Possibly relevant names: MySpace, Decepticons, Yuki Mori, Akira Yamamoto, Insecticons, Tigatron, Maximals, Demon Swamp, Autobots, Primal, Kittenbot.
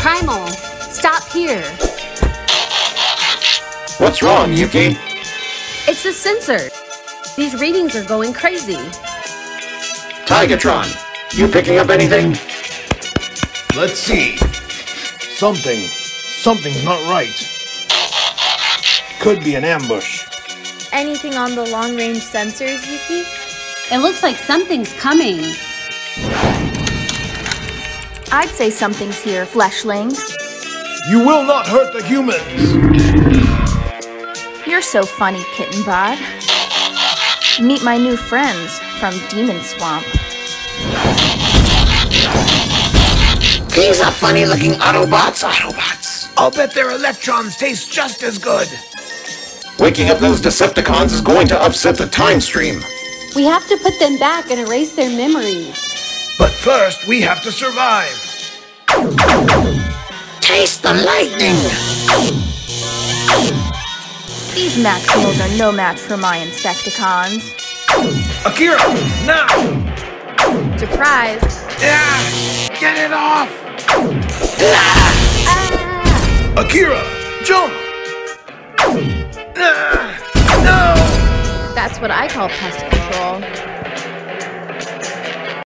Primal, stop here. What's wrong, Yuki? It's the sensor. These readings are going crazy. Tigatron, you picking up anything? Let's see. Something's not right. Could be an ambush. Anything on the long-range sensors, Yuki? It looks like something's coming. I'd say something's here, fleshling. You will not hurt the humans! You're so funny, Kittenbot. Meet my new friends from Demon Swamp. These are funny-looking Autobots. I'll bet their electrons taste just as good. Waking up those Decepticons is going to upset the time stream. We have to put them back and erase their memories. But first, we have to survive. Taste the lightning! These Maximals are no match for my Insecticons. Akira, now! Surprise! Ah, get it off! Ah. Ah. Akira, jump! Ah, no! That's what I call pest control.